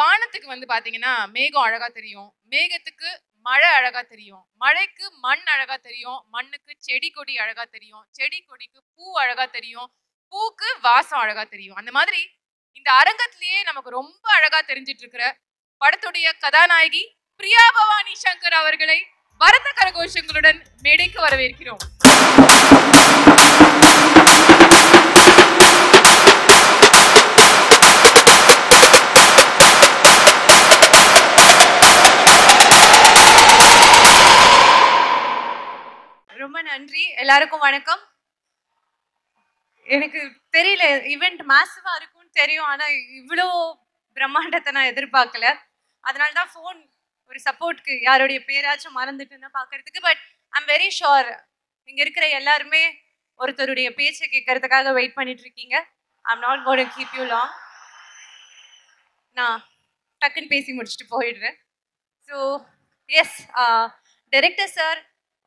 வானத்துக்கு வந்து பாத்தீங்கன்னா மேகம் அழகா தெரியும், மேகத்துக்கு மழை அழகா தெரியும், மழைக்கு மண் அழகா தெரியும், மண்ணுக்கு செடி கொடி அழகா தெரியும், செடி கொடிக்கு பூ அழகா தெரியும், பூக்கு வாசம் அழகா தெரியும். அந்த மாதிரி இந்த அரங்கத்திலேயே நமக்கு ரொம்ப அழகா தெரிஞ்சிட்டு இருக்கிற படத்துடைய கதாநாயகி பிரியா பவானி சங்கர் அவர்களை பரத கரகோஷங்களுடன் மேடைக்கு வரவேற்கிறோம். ரொம்ப நன்றி, எல்லாருக்கும் வணக்கம். எனக்கு தெரியல, ஈவெண்ட் மாசிவா இருக்கும்னு தெரியும், ஆனா இவ்வளோ பிரம்மாண்டத்தை நான் எதிர்பார்க்கல. அதனால்தான் ஃபோன் ஒரு சப்போர்ட்க்கு யாருடைய பேராச்சும் மறந்துட்டுன்னா பார்க்கறதுக்கு. பட் ஐம் வெரி ஷுர் இங்க இருக்கிற எல்லாருமே ஒருத்தருடைய பேச்சை கேட்கறதுக்காக வெயிட் பண்ணிட்டு இருக்கீங்க. I'm not got to keep you long. நான் டக்குன்னு பேசி முடிச்சுட்டு போயிடுறேன். ஸோ எஸ், டைரக்டர் சார்,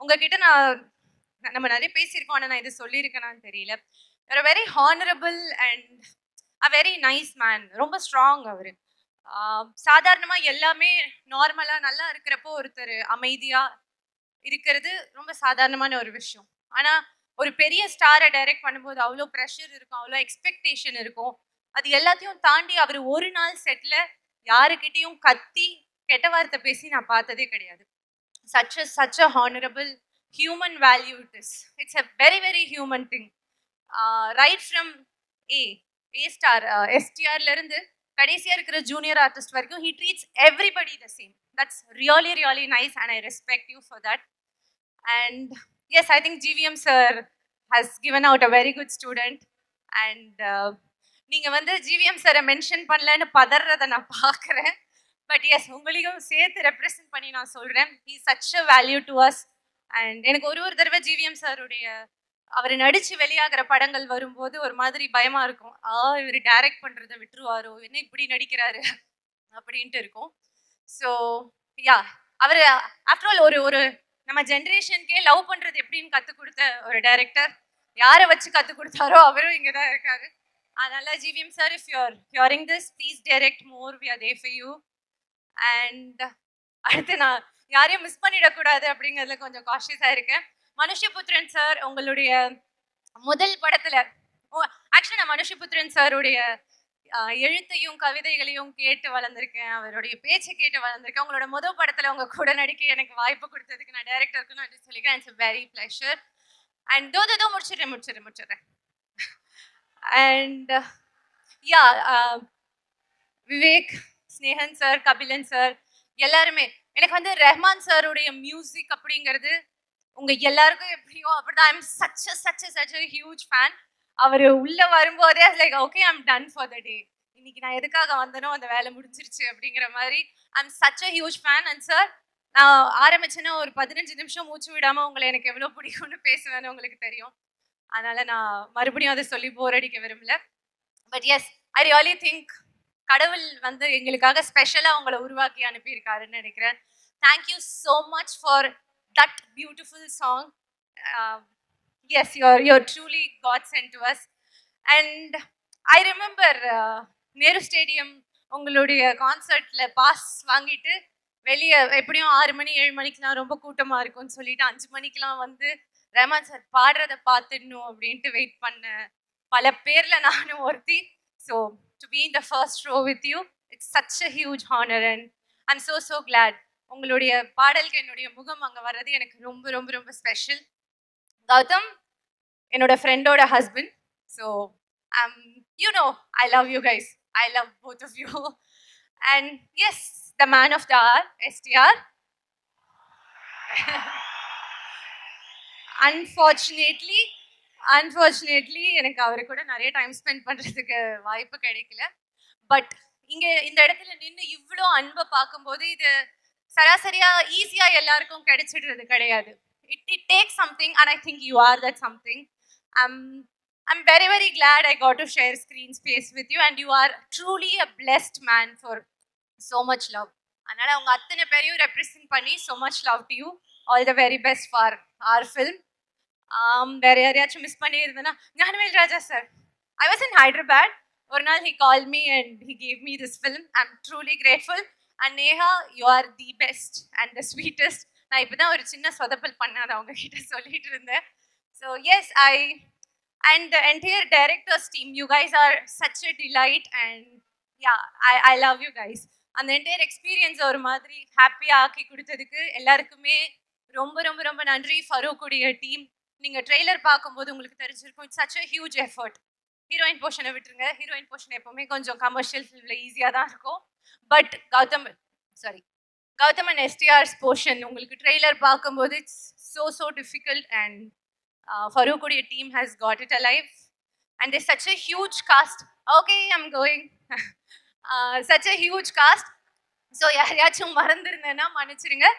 உங்ககிட்ட நம்ம நிறைய பேசியிருக்கோம், ஆனால் நான் இதை சொல்லியிருக்கேனான்னு தெரியல. ஒரு very honourable and a very nice man. ரொம்ப ஸ்ட்ராங் அவர். சாதாரணமாக எல்லாமே நார்மலாக நல்லா இருக்கிறப்போ ஒருத்தர் அமைதியாக இருக்கிறது ரொம்ப சாதாரணமான ஒரு விஷயம். ஆனால் ஒரு பெரிய ஸ்டாரை டைரக்ட் பண்ணும்போது அவ்வளோ ப்ரெஷர் இருக்கும், அவ்வளோ எக்ஸ்பெக்டேஷன் இருக்கும். அது எல்லாத்தையும் தாண்டி அவர் ஒரு நாள் செட்டில் யாருக்கிட்டேயும் கத்தி கெட்ட வார்த்தை பேசி நான் பார்த்ததே கிடையாது. Such a honorable human value it is. It's a very very human thing. Right from STR la irundhu kadesiya irukra junior artist varaikum, he treats everybody the same. That's really really nice and I respect you for that. And yes, I think GVM sir has given out a very good student. And neenga vandu GVM sir mention pannala nu padarradha na paakren. But yes, உங்களையும் சேர்த்து represent பண்ணி நான் சொல்கிறேன், he such a value to us. And எனக்கு ஒரு தடவை GVM சாருடைய அவர் நடித்து வெளியாகிற படங்கள் வரும்போது ஒரு மாதிரி பயமாக இருக்கும். இவர் டைரக்ட் பண்ணுறதை விட்டுருவாரோ, என்ன இப்படி நடிக்கிறாரு அப்படின்ட்டு இருக்கும். ஸோ யா, அவர் ஆஃப்டர் ஆல் ஒரு ஒரு நம்ம ஜென்ரேஷனுக்கே லவ் பண்ணுறது எப்படின்னு கற்றுக் கொடுத்த ஒரு டைரக்டர். யாரை வச்சு கற்றுக் கொடுத்தாரோ அவரும் இங்கே தான் இருக்காரு. அதனால் GVM sir, if you're hearing this, please direct more, we are there for you. And அடுத்து நான் யாரையும் மிஸ் பண்ணிடக்கூடாது அப்படிங்கிறதுல கொஞ்சம் கான்ஷியஸாக இருக்கேன். மனுஷபுத்திரன் சார், உங்களுடைய முதல் படத்தில் ஆக்சுவலி நான் மனுஷபுத்திரன் சாருடைய எழுத்தையும் கவிதைகளையும் கேட்டு வளர்ந்துருக்கேன், அவருடைய பேச்சை கேட்டு வளர்ந்துருக்கேன். உங்களோட முதல் படத்தில் உங்கள் கூட நடிக்க எனக்கு வாய்ப்பு கொடுத்ததுக்கு நான் டைரக்டருக்கு நான் சொல்லிக்கிறேன், it's a very pleasure. And though முடிச்சிடுறேன். And yeah, Vivek, Snehan sir, Kabilan sir, எல்லாருமே எனக்கு வந்து ரஹ்மான் சாருடைய மியூசிக் அப்படிங்கிறது உங்கள் எல்லாருக்கும் எப்படியோ அப்படிதான். I am such a huge fan. அவர் உள்ளே வரும்போதே like okay, I'm done for the day, இன்னைக்கு நான் எதுக்காக வந்தனோ அந்த வேலை முடிஞ்சிருச்சு அப்படிங்கிற மாதிரி. I'm such a huge fan. And sir, நான் ஆரம்பிச்சேன்னா ஒரு 15 நிமிஷம் மூச்சு விடாமல் உங்களை எனக்கு எவ்வளோ பிடிக்கும்னு பேசுவேன்னு உங்களுக்கு தெரியும். அதனால் நான் மறுபடியும் அதை சொல்லி போர் அடிக்க விரும்பல. But yes, I really think கடவுள் வந்து எங்களுக்காக ஸ்பெஷலாக உங்களை உருவாக்கி அனுப்பியிருக்காருன்னு நினைக்கிறேன். Thank you so much for that beautiful song. Yes, you're truly God sent to us. And I remember Nehru stadium உங்களுடைய கான்சர்ட்டில் பாஸ் வாங்கிட்டு வெளியே எப்படியும் 6 மணி 7 மணிக்கெலாம் ரொம்ப கூட்டமாக இருக்கும்னு சொல்லிட்டு 5 மணிக்கெலாம் வந்து ரஹ்மான் சார் பாடுறதை பார்த்துடணும் அப்படின்ட்டு வெயிட் பண்ண பல பேரில் நானும் ஒருத்தி. So to be in the first row with you, it's such a huge honor and I'm so glad. உங்களுடைய பாடலுக்கு என்னுடைய முகம் அங்கே வர்றது எனக்கு ரொம்ப ரொம்ப ரொம்ப ஸ்பெஷல். கௌதம் என்னோட ஃப்ரெண்டோட husband. So you know, I love you guys. I love both of you. And yes, the man of the hour, STR. Unfortunately எனக்கு அவரு கூட நிறைய டைம் ஸ்பெண்ட் பண்ணுறதுக்கு வாய்ப்பு கிடைக்கல. பட் இங்கே இந்த இடத்துல நின்று இவ்வளோ அன்பை பார்க்கும்போது இது சராசரியாக ஈஸியாக எல்லாருக்கும் கிடைச்சிடுறது கிடையாது. It takes something and I think you are that something. I'm very very glad I got to share screen space with you and you are truly a blessed man for so much love. அதனால் அவங்க அத்தனை பேரையும் represent பண்ணி so much love to you. All the very best for our film. வேற யாரையாச்சும் miss பண்ணியிருந்தேன்னா Gnanavel Raja sir, I was in Hyderabad Ornal, he called me and he gave me this film. I'm truly grateful. And Neha, you are the best and the sweetest. So yes, and the entire director's team, you guys are such a delight, and yeah, I love you guys. And the entire experience or madri happy aaki kudutadukku ellarkume romba romba romba nandri Farooq udiya team. Ninga trailer paakumbodhu ungalku therinjirukkum, it's such a huge effort. Heroine portion vittrunga, heroine portion epovume konjam commercial film la easy ah dhaan irukum, but Gautam and STR's portion ungalku trailer paakumbodhu it's so difficult, and Farooq udiya team has got it alive, and there's such a huge cast. Okay, I'm going. Such a huge cast. So, yariyachum marandirundena manichirunga.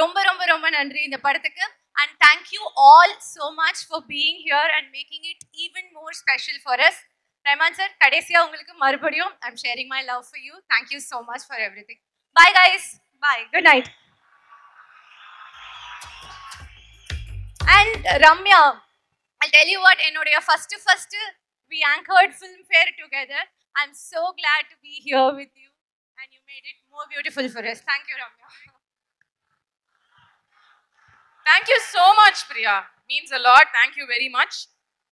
Romba romba romba nandri indha padathukku, and thank you all so much for being here and making it even more special for us. Rahman sir, kadesiya ungalku marubadiyum I'm sharing my love for you. Thank you so much for everything. Bye guys. Bye. Good night. And Ramya, I'll tell you what, enoda first we anchored Filmfare together. I'm so glad to be here with you, and you made it more beautiful for us. Thank you, Ramya. Thank you so much, Priya. Means a lot. Thank you very much.